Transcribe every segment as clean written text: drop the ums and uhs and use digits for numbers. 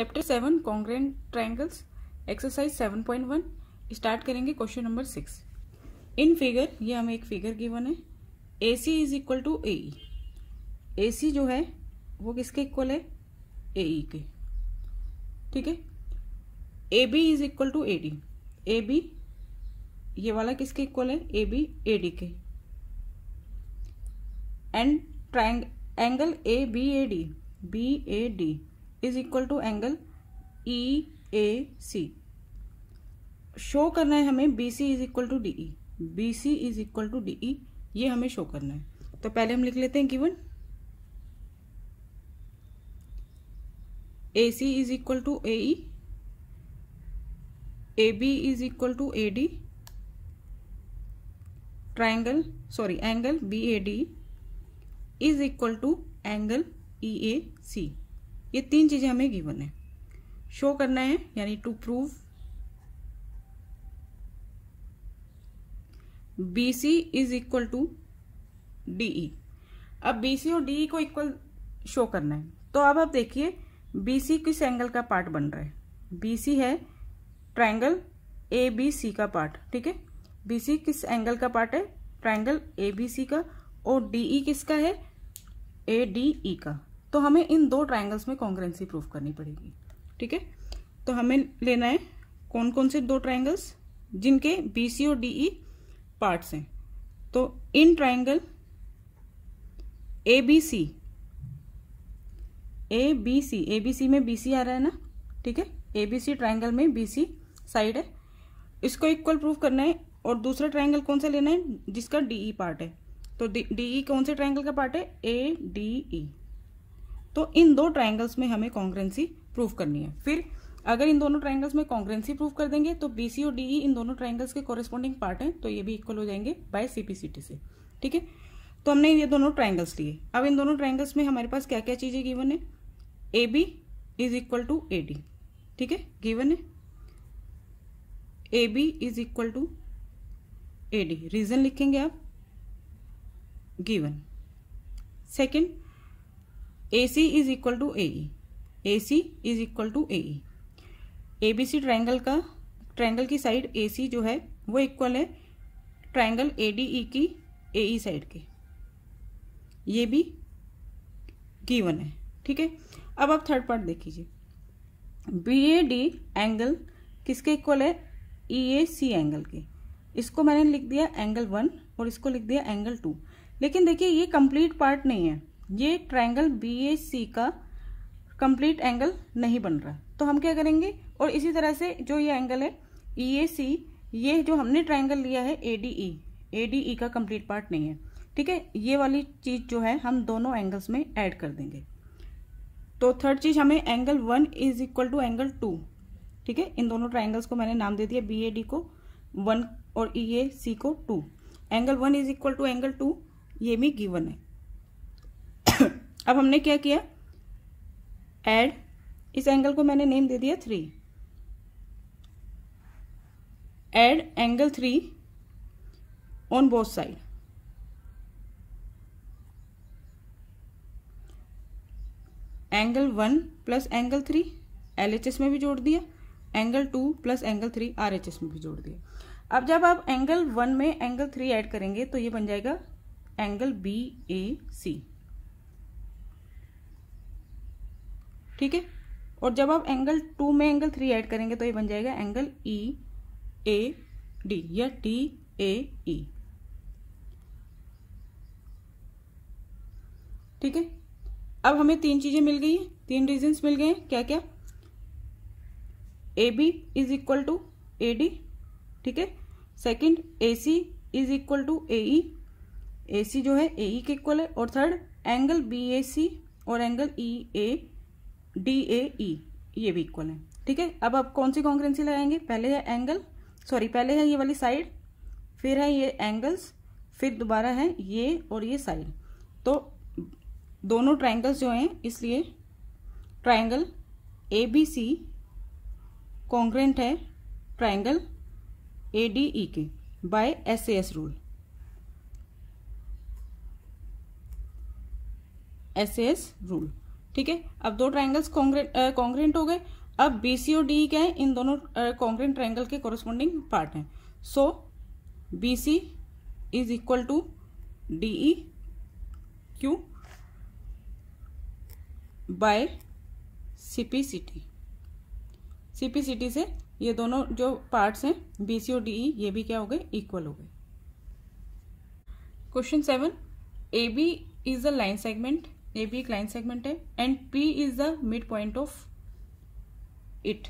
Chapter 7 congruent triangles exercise 7.1 start करेंगे question number 6। In figure, ये हमें एक फिगर गिवन है, A C is equal to A E. A C जो है वो किसके इक्वल है? ए ई के। ठीक है, A B is equal to A D. A B ये वाला किसके इक्वल है? ए बी ए डी के। And angle A B A D, B A D is equal to angle E A C. Show करना है हमें B C is equal to D E. B C is equal to D E ये हमें show करना है। तो पहले हम लिख लेते हैं given A C is equal to A E, A B is equal to A D, angle B A D is equal to angle E A C. ये तीन चीजें हमें गिवन है, शो करना है यानी to prove BC is equal to DE। अब BC और DE को इक्वल शो करना है। तो अब आप देखिए BC किस एंगल का पार्ट बन रहा है? BC है ट्रायंगल ABC का पार्ट। ठीक है, BC किस एंगल का पार्ट है? ट्रायंगल ABC का। और DE किसका है? ADE का। तो हमें इन दो ट्रायंगल्स में कॉन्ग्रुएंसी प्रूव करनी पड़ेगी। ठीक है, तो हमें लेना है कौन कौन से दो ट्रायंगल्स जिनके BC और DE पार्ट्स हैं। तो इन ट्रायंगल एबीसी में बीसी आ रहा है ना। ठीक है, एबीसी ट्रायंगल में बीसी साइड है, इसको इक्वल प्रूव करना है। और दूसरा ट्रायंगल कौन सा लेना है? जिसका डीई पार्ट है। तो डीई कौन से ट्रायंगल का पार्ट है? A D E. तो इन दो ट्रायंगल्स में हमें कॉन्ग्रुएंसी प्रूव करनी है। फिर अगर इन दोनों ट्रायंगल्स में कॉन्ग्रुएंसी प्रूव कर देंगे तो बीसी और डीई इन दोनों ट्रायंगल्स के कॉरेस्पॉन्डिंग पार्ट हैं, तो ये भी इक्वल हो जाएंगे बाय सीपीसीटी से। ठीक है, तो हमने ये दोनों ट्रायंगल्स लिए। अब इन दोनों ट्रायंगल्स में हमारे पास क्या क्या चीजें गिवन है? A B is equal to A D. ठीक है, गिवन है A B is equal to A D. Reason लिखेंगे आप, given. Second, A C is equal to A E. A C is equal to A E. A B C triangle की side A C जो है वो equal है ट्रायंगल एडीई की एई side के। ये भी गिवन है। ठीक है, अब आप थर्ड पार्ट देख लीजिए। बीएडी एंगल किसके इक्वल है? ईएसी एंगल के। इसको मैंने लिख दिया एंगल 1 और इसको लिख दिया एंगल 2। लेकिन देखिए ये कंप्लीट पार्ट नहीं है, ये ट्रायंगल बीएसी का कंप्लीट एंगल नहीं बन रहा। तो हम क्या करेंगे? और इसी तरह से जो ये एंगल है EAC, ये जो हमने ट्रायंगल लिया है ADE का कंप्लीट पार्ट नहीं है। ठीक है, ये वाली चीज जो है हम दोनों एंगल्स में ऐड कर देंगे। तो थर्ड चीज हमें angle 1 is equal to angle 2। ठीक है, इन दोनों ट्रायंगल्स को मैंने नाम दे दिया, BAD को 1 और EAC को 2। Angle 1 is equal to angle 2 ये भी गिवन है। अब हमने क्या किया? ऐड, इस एंगल को मैंने नेम दे दिया 3। Add angle 3 on both side. Angle 1 plus angle 3 LHS में भी जोड़ दिया, एंगल 2 प्लस एंगल 3 RHS में भी जोड़ दिया। अब जब आप एंगल 1 में एंगल 3 ऐड करेंगे तो ये बन जाएगा एंगल BAC। ठीक है, और जब आप एंगल 2 में एंगल 3 ऐड करेंगे तो ये बन जाएगा एंगल EAD या DAE। ठीक है, अब हमें तीन चीजें मिल गई हैं, तीन रीजन्स मिल गए हैं। क्या क्या? AB is equal to AD। ठीक है, second AC is equal to AE। AC जो है AE के इक्वल है। और थर्ड एंगल BAC और एंगल EADAE ये भी इक्वल है। ठीक है, अब आप कौन सी कॉन्ग्रुएंसी लगाएंगे? पहले है ये वाली साइड, फिर है ये एंगल्स, फिर दोबारा है ये और ये साइड। तो दोनों ट्रायंगल्स जो हैं, इसलिए ट्रायंगल ABC कॉन्ग्रुएंट है ट्रायंगल ADE के by SAS rule. SAS rule ठीक है। अब दो ट्राइंगल्स कॉन्ग्रेंट हो गए। अब बी सी और डी क्या है, इन दोनों कॉन्ग्रेंट ट्राइंगल के कोरस्पोंडिंग पार्ट हैं। So B C is equal to D E Q by CPCT. CPCT से ये दोनों जो पार्ट्स हैं बी सी और डी ई ये भी क्या हो गए, इक्वल हो गए। Question 7, A B is the line segment, A B एक लाइन सेगमेंट है and P is the mid point of it.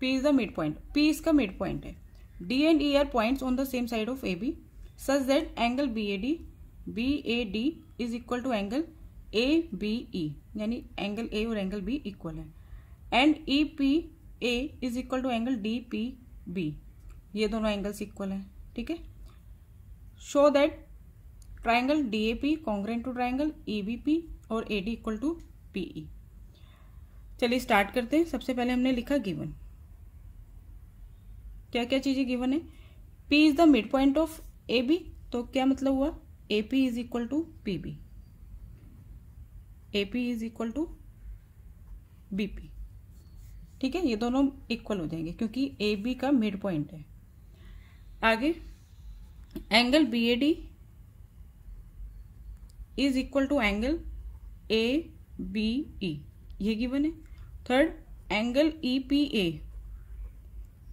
P is the mid point, P इसका मिड पॉइंट है। D and E are points on the same side of A B such that angle B A D is equal to angle A B E, यानी angle A और angle B equal है। And E P A is equal to angle D P B, ये दोनों angles equal हैं, ठीक है। Show that triangle D A P congruent to triangle E B P और A D equal to P E. चलिए start करते हैं। सबसे पहले हमने लिखा गिवन, क्या क्या चीज़ें गिवन है। P is the mid point of A B, तो क्या मतलब हुआ, A P is equal to P B, A P is equal to B P, ठीक है। ये दोनों इक्वल हो जाएंगे क्योंकि ए बी का मिड पॉइंट है। आगे angle B A D is equal to angle A B E, ये गिवन है। Third angle E P A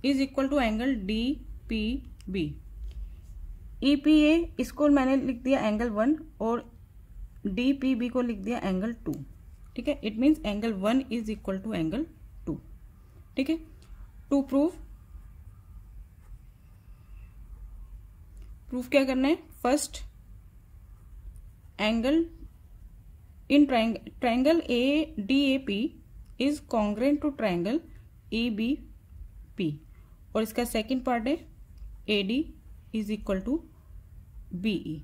is equal to angle D P B. E P A इसको मैंने लिख दिया angle 1 और डी पी बी को लिख दिया एंगल 2, ठीक है। It means angle 1 is equal to angle 2, ठीक है। टू प्रूफ क्या करना है, first angle in triangle A D A P is congruent to triangle E B P और इसका सेकेंड पार्ट है A D is equal to B E,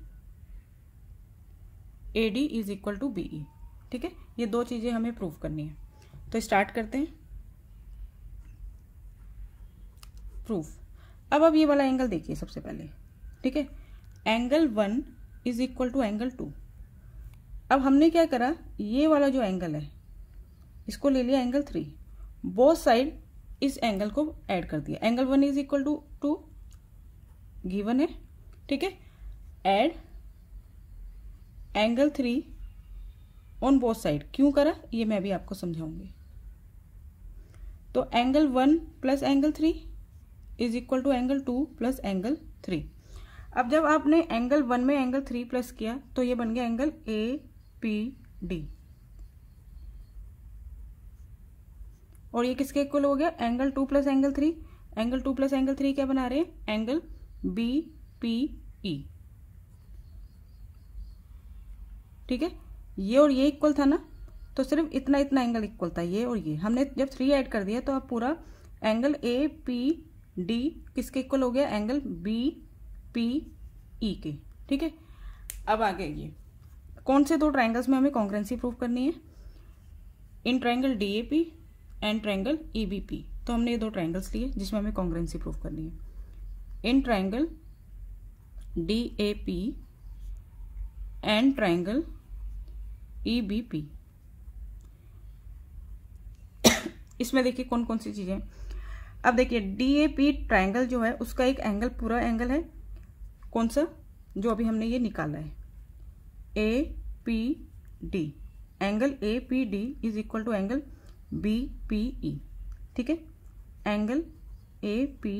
A D is equal to B E, ठीक है। ये दो चीज़ें हमें prove करनी है, तो स्टार्ट करते हैं प्रूफ। अब ये वाला एंगल देखिए सबसे पहले, ठीक है। Angle 1 is equal to angle 2। अब हमने क्या करा, ये वाला जो एंगल है इसको ले लिया एंगल 3, बोथ साइड इस एंगल को ऐड कर दिया। Angle 1 is equal to 2 given है, ठीक है। Add angle 3 on both side, क्यों करा ये मैं भी आपको समझाऊंगी। तो angle 1 plus angle 3 is equal to angle 2 plus angle 3। अब जब आपने एंगल 1 में एंगल 3 प्लस किया तो ये बन गया एंगल ए पी डी और ये किसके इक्वल हो गया, angle 2 plus angle 3। Angle 2 plus angle 3 क्या बना रहे हैं, एंगल बी पी ई, ठीक है। ये और ये इक्वल था ना, तो सिर्फ इतना इतना एंगल इक्वल था, ये और ये। हमने जब 3 ऐड कर दिया तो अब पूरा एंगल ए पी डी किसके इक्वल हो गया, एंगल बी पी ई के, ठीक है। अब आगे ये कौन से दो ट्राइंगल्स में हमें कॉन्ग्रेंसी प्रूव करनी है, in triangle D A P and triangle E B P. तो हमने ये दो ट्राइंगल्स लिए जिसमें हमें कॉन्ग्रेंसी प्रूव करनी है, in triangle D A P and triangle E B P. इसमें देखिए कौन कौन सी चीजें। अब देखिए डी ए पी ट्राइंगल जो है उसका एक एंगल पूरा एंगल है, कौन सा, जो अभी हमने ये निकाला है A P D. Angle A P D is equal to angle B P E, ठीक है। Angle A P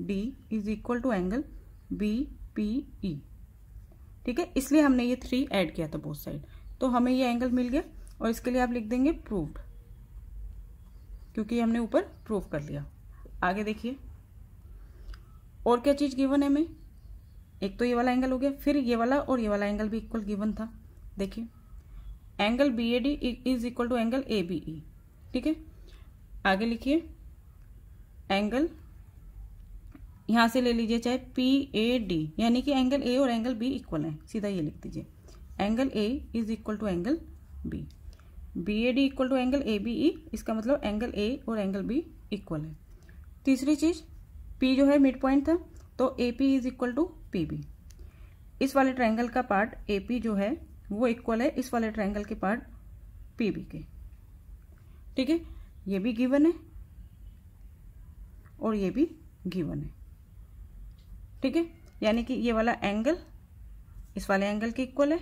D is equal to angle B P E, ठीक है। इसलिए हमने ये 3 ऐड किया था बोथ साइड, तो हमें ये एंगल मिल गया और इसके लिए आप लिख देंगे प्रूव्ड, क्योंकि हमने ऊपर प्रूव कर लिया। आगे देखिए और क्या चीज़ गिवन है हमें, एक तो ये वाला एंगल हो गया, फिर ये वाला और ये वाला एंगल भी इक्वल गिवन था। देखिए angle B A D is equal to angle A B E, ठीक है। आगे लिखिए एंगल, यहाँ से ले लीजिए चाहे पी ए डी, यानी कि एंगल ए और एंगल बी इक्वल हैं, सीधा ये लिख दीजिए angle A is equal to angle B. B A D equal to angle A B E, इसका मतलब एंगल ए और एंगल बी इक्वल है। तीसरी चीज पी जो है मिड पॉइंट था, तो A P is equal to P B. इस वाले ट्रायंगल का पार्ट ए पी जो है वो इक्वल है इस वाले ट्रायंगल के पार्ट पी बी के, ठीक है, ये भी गिवन है और ये भी गिवन है। ठीक है, यानी कि ये वाला एंगल इस वाले एंगल के इक्वल है,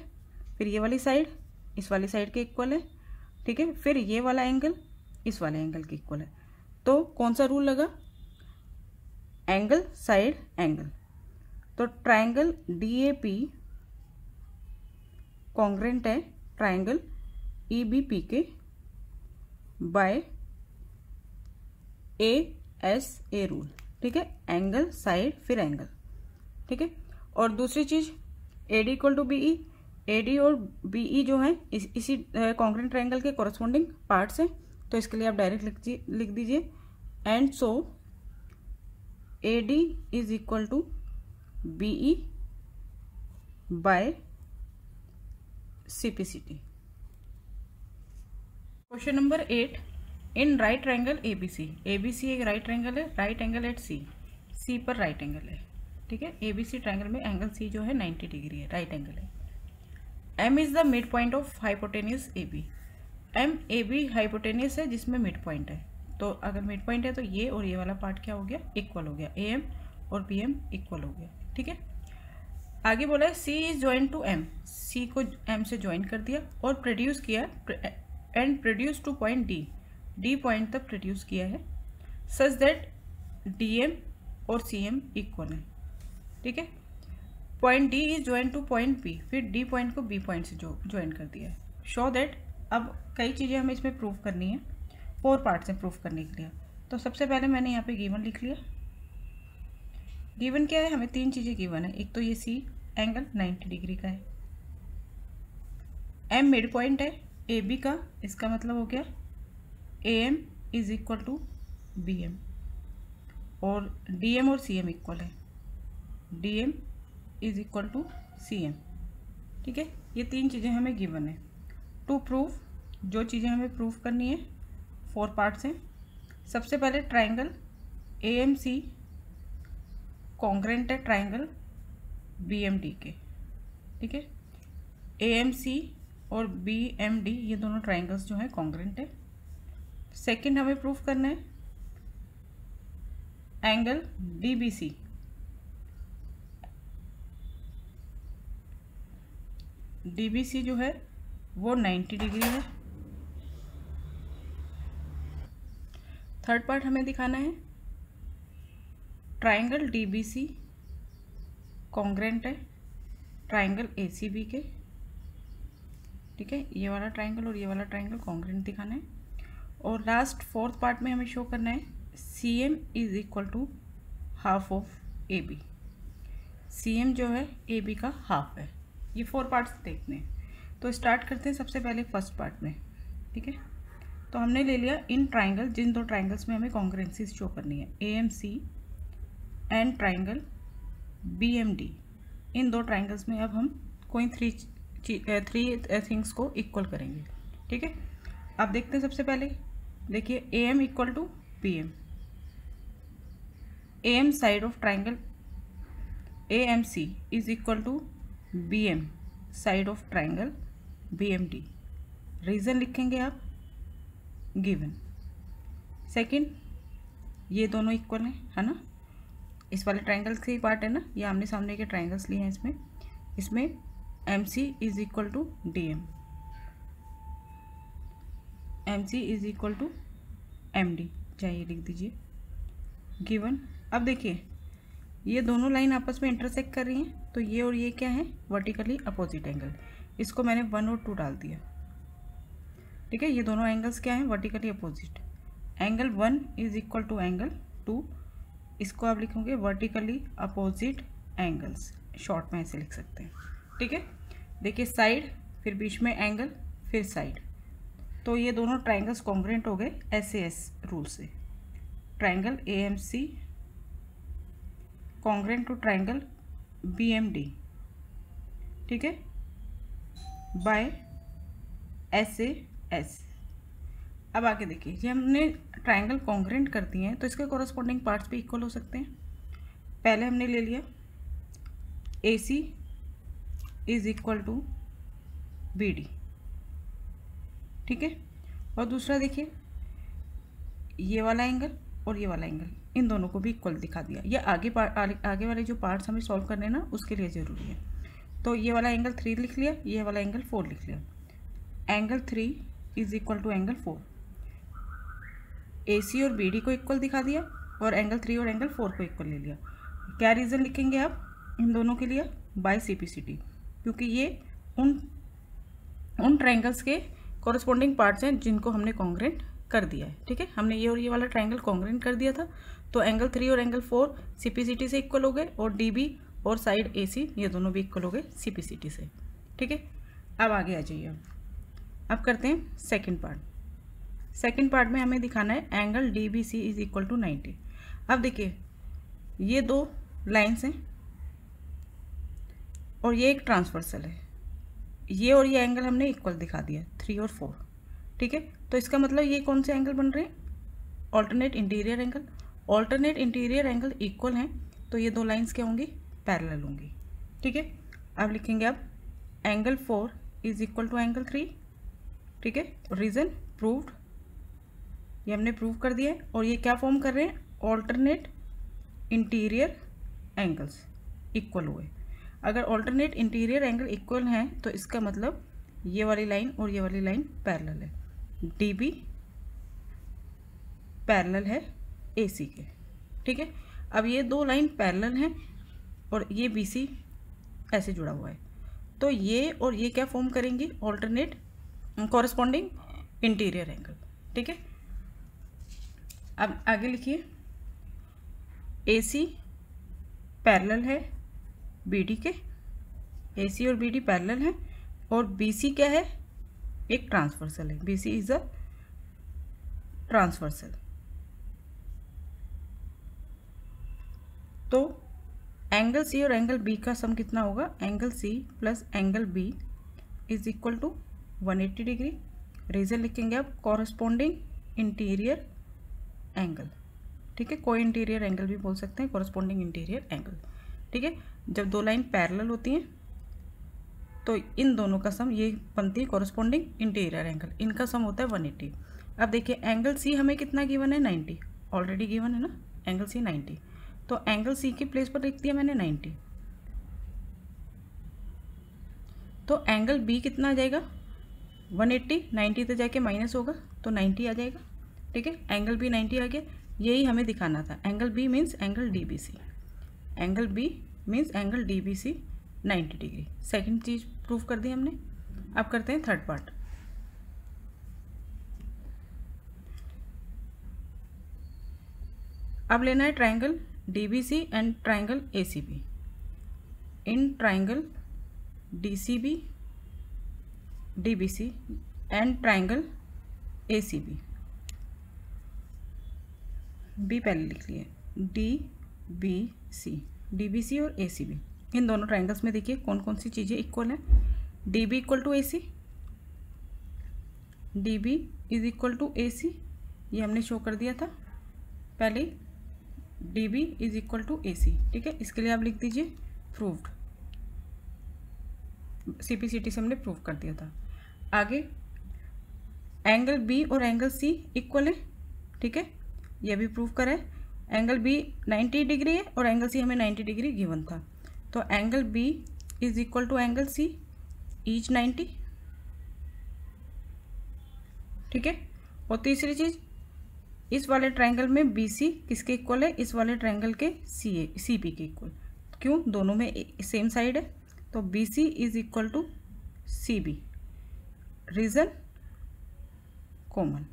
फिर ये वाली साइड इस वाली साइड के इक्वल है। ठीक है, फिर ये वाला एंगल इस वाले एंगल के इक्वल है। तो कौन सा रूल लगा? Angle side angle. तो ट्रायंगल DAP कॉन्ग्रेंट है ट्रायंगल EBP के बाय ASA रूल। ठीक है, एंगल साइड फिर एंगल। ठीक है, और दूसरी चीज AD equal to BE, AD और BE जो है इसी कॉन्ग्रेंट ट्रायंगल के कॉरस्पॉन्डिंग पार्ट्स हैं, तो इसके लिए आप डायरेक्ट लिख दीजिए and so AD is equal to BE by CPCT। Question number 8, in right triangle ABC एक राइट ट्रायंगल है, राइट एंगल एट C पर राइट एंगल है। ठीक है, ABC ट्रायंगल में एंगल C जो है 90 डिग्री है, राइट एंगल है। M is the mid point of hypotenuse AB। MAB hypotenuse है जिसमें मिड पॉइंट है, तो अगर मिड पॉइंट है तो ये और ये वाला पार्ट क्या हो गया? इक्वल हो गया। AM और PM इक्वल हो गया। ठीक है, आगे बोला है C is joint to M, C को M से ज्वाइन कर दिया और प्रोड्यूस किया and produce to point D, D point तक प्रोड्यूस किया है, सच दैट DM और CM इक्वल है। ठीक है, point D is joint to point P, फिर D पॉइंट को B पॉइंट से ज्वाइन कर दिया है। शो दैट, अब कई चीज़ें हमें इसमें प्रूव करनी है, 4 पार्ट से प्रूव करने के लिए। तो सबसे पहले मैंने यहाँ पे गिवन लिख लिया। गिवन क्या है? हमें 3 चीज़ें गिवन है। एक तो ये C एंगल 90 डिग्री का है, M मिड पॉइंट है AB का, इसका मतलब हो गया AM is equal to BM और DM और CM इक्वल है, DM is equal to CM। ठीक है, ये 3 चीज़ें हमें गिवन है। टू प्रूव जो चीज़ें हमें प्रूव करनी है 4 पार्ट्स हैं। सबसे पहले ट्रायंगल AMC कॉन्ग्रेंट है ट्रायंगल BMD के। ठीक है, AMC और BMD ये दोनों ट्रायंगल्स जो हैं कॉन्ग्रेंट है। सेकंड हमें प्रूफ करना है एंगल DBC, DBC जो है वो 90 डिग्री है। थर्ड पार्ट हमें दिखाना है ट्रायंगल DBC कॉन्ग्रेंट है ट्रायंगल ACB के। ठीक है, ये वाला ट्रायंगल और ये वाला ट्रायंगल कॉन्ग्रेंट दिखाना है। और लास्ट 4th पार्ट में हमें शो करना है CM is equal to half of AB। CM जो है AB का हाफ है। ये 4 पार्ट्स देखने हैं, तो स्टार्ट करते हैं सबसे पहले फर्स्ट पार्ट में। ठीक है, तो हमने ले लिया इन ट्रायंगल, जिन 2 ट्रायंगल्स में हमें कॉन्ग्रेंसीज शो करनी है AMC एंड ट्रायंगल BMD, इन 2 ट्रायंगल्स में अब हम कोई 3 थिंग्स को इक्वल करेंगे। ठीक है, आप देखते हैं सबसे पहले, देखिए AM equal to PM। AM side of triangle AMC is equal to BM side of triangle BMD। Reason लिखेंगे आप गिवन। सेकेंड, ये दोनों इक्वल हैं, है ना, इस वाले ट्रायंगल से ही पार्ट है ना, ये आमने सामने के ट्रायंगल्स लिए हैं। इसमें MC is equal to DM, MC is equal to MD चाहिए, लिख दीजिए गिवन। अब देखिए ये दोनों लाइन आपस में इंटरसेक्ट कर रही हैं, तो ये और ये क्या है? Vertically opposite angle. इसको मैंने 1 और 2 डाल दिया। ठीक है, ये दोनों एंगल्स क्या हैं? Vertically opposite. Angle 1 is equal to angle 2, इसको आप लिखोगे वर्टिकली अपोजिट एंगल्स, शॉर्ट में ऐसे लिख सकते हैं। ठीक है, देखिए साइड, फिर बीच में एंगल, फिर साइड, तो ये दोनों ट्रायंगल्स कॉन्ग्रेंट हो गए SAS रूल से। Triangle AMC congruent to triangle BMD, ठीक है, बाय SAS। अब आगे देखिए, ये हमने ट्रायंगल कॉन्ग्रेंट कर दिए हैं, तो इसके कॉरस्पॉन्डिंग पार्ट्स भी इक्वल हो सकते हैं। पहले हमने ले लिया AC is equal to BD। ठीक है, और दूसरा देखिए ये वाला एंगल और ये वाला एंगल, इन दोनों को भी इक्वल दिखा दिया। ये आगे वाले जो पार्ट्स हमें सॉल्व करने ना उसके लिए ज़रूरी है। तो ये वाला एंगल 3 लिख लिया, ये वाला एंगल 4 लिख लिया। Angle 3 is equal to angle 4, A C और बी डी को इक्वल दिखा दिया और एंगल 3 और एंगल 4 को इक्वल ले लिया। क्या रीज़न लिखेंगे आप इन दोनों के लिए? बाय सीपीसीटी, क्योंकि ये उन ट्रायंगल्स के कॉरस्पॉन्डिंग पार्ट्स हैं जिनको हमने कॉन्ग्रेंट कर दिया है। ठीक है, हमने ये और ये वाला ट्रायंगल कॉन्ग्रेंट कर दिया था, तो एंगल 3 और एंगल 4 सीपीसीटी से इक्वल हो गए और डीबी और साइड एसी ये दोनों भी इक्वल हो गए सीपीसीटी से। ठीक है, अब आगे आ जाइए। अब करते हैं सेकंड पार्ट। सेकंड पार्ट में हमें दिखाना है angle DBC is equal to 90। अब देखिए ये दो लाइन्स हैं और ये एक ट्रांसवर्सल है, ये और ये एंगल हमने इक्वल दिखा दिया 3 और 4। ठीक है, तो इसका मतलब ये कौन से एंगल बन रहे हैं? Alternate interior angle. Alternate interior angle equal हैं तो ये दो लाइंस क्या होंगी? पैरेलल होंगी। ठीक है, अब लिखेंगे आप angle 4 is equal to angle 3। ठीक है, रीजन प्रूव्ड, ये हमने प्रूव कर दिया है। और ये क्या फॉर्म कर रहे हैं? ऑल्टरनेट इंटीरियर एंगल्स इक्वल हुए। अगर ऑल्टरनेट इंटीरियर एंगल इक्वल हैं तो इसका मतलब ये वाली लाइन और ये वाली लाइन पैरेलल है, डी बी पैरेलल है ए सी के। ठीक है, अब ये दो लाइन पैरेलल हैं और ये बी सी ऐसे जुड़ा हुआ है, तो ये और ये क्या फॉर्म करेंगी? Alternate corresponding interior angle. ठीक है, अब आगे लिखिए ए सी पैरेलल है बी डी के, ए सी और बी डी पैरेलल हैं और बी सी क्या है? एक ट्रांसवर्सल है, B C is a transversal. तो एंगल सी और एंगल बी का सम कितना होगा? Angle C plus angle B is equal to 180 degree. Reason लिखेंगे आप कॉरस्पॉन्डिंग इंटीरियर एंगल। ठीक है, कोई इंटीरियर एंगल भी बोल सकते हैं, कॉरस्पॉन्डिंग इंटीरियर एंगल। ठीक है, जब दो लाइन पैरेलल होती हैं तो इन दोनों का सम, ये बनती है कॉरस्पॉन्डिंग इंटीरियर एंगल, इनका सम होता है 180। अब देखिए एंगल सी हमें कितना गिवन है? 90, ऑलरेडी गिवन है ना, एंगल सी 90। तो एंगल सी के प्लेस पर लिख दिया मैंने 90। तो एंगल बी कितना आ जाएगा? 180, 90 तो जाके माइनस होगा तो 90 आ जाएगा। ठीक है, एंगल बी 90 आ गया, यही हमें दिखाना था। Angle B means angle D B C, angle B means angle D B C 90 degree. Second चीज़ प्रूव कर दी हमने। अब करते हैं थर्ड पार्ट। अब लेना है triangle DBC and triangle ACB. In triangle DCB, DBC and triangle ACB, B पहले लिख लिए, डीबीसी, डीबीसी और एसीबी, इन दोनों ट्रायंगल्स में देखिए कौन कौन सी चीज़ें इक्वल हैं। D B equal to A C, D B is equal to A C, ये हमने शो कर दिया था पहले, D B is equal to A C. ठीक है, इसके लिए आप लिख दीजिए proved, C P C T से हमने प्रूव कर दिया था। आगे एंगल बी और एंगल सी इक्वल है। ठीक है, यह भी प्रूव करा है। एंगल बी 90 डिग्री है और एंगल सी हमें 90 डिग्री गिवन था, तो angle B is equal to angle C is 90। ठीक है, और तीसरी चीज, इस वाले ट्रायंगल में बी सी किसके इक्वल है? इस वाले ट्रायंगल के सी बी के इक्वल। क्यों? दोनों में सेम साइड है, तो B C is equal to C B, reason common.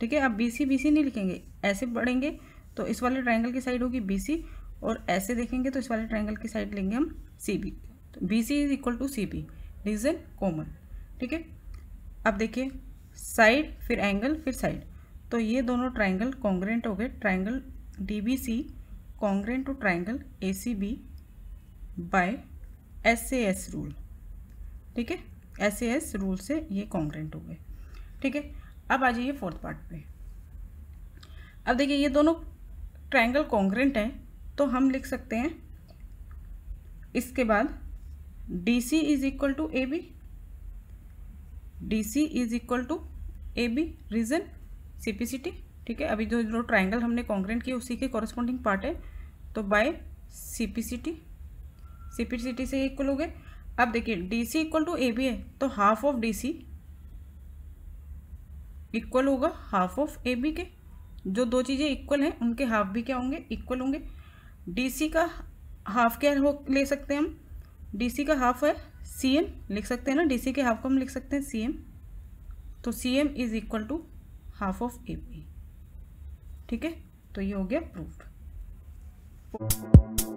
ठीक है, अब बी सी नहीं लिखेंगे, ऐसे बढ़ेंगे तो इस वाले ट्रायंगल की साइड होगी बी सी और ऐसे देखेंगे तो इस वाले ट्रायंगल की साइड लेंगे हम सी बी, तो B C is equal to C B, reason common. ठीक है, अब देखिए साइड फिर एंगल फिर साइड, तो ये दोनों ट्रायंगल कॉन्ग्रेंट हो गए। Triangle D B C congruent to triangle A C B by S A S rule. ठीक है, एस ए एस रूल से ये कॉन्ग्रेंट हो गए। ठीक है, अब आ जाइए फोर्थ पार्ट पे। अब देखिए ये दोनों ट्रायंगल कॉन्ग्रेंट हैं तो हम लिख सकते हैं इसके बाद D C is equal to A B, D C is equal to A B, reason CPCT. ठीक है। अभी जो ट्राइंगल हमने कॉन्ग्रेंट किया उसी के कॉरस्पॉन्डिंग पार्ट है, तो बाय सीपीसीटी से इक्वल हो गए। अब देखिए DC equal to A B है, तो हाफ ऑफ डीसी इक्वल होगा हाफ ऑफ ए बी के। जो दो चीज़ें इक्वल हैं उनके हाफ भी क्या होंगे, इक्वल होंगे। डीसी का हाफ क्या हो ले सकते हैं हम, डीसी का हाफ है सीएम, लिख सकते हैं ना, डीसी के हाफ को हम लिख सकते हैं सीएम, तो CM is equal to half of A B. ठीक है, तो ये हो गया प्रूव्ड।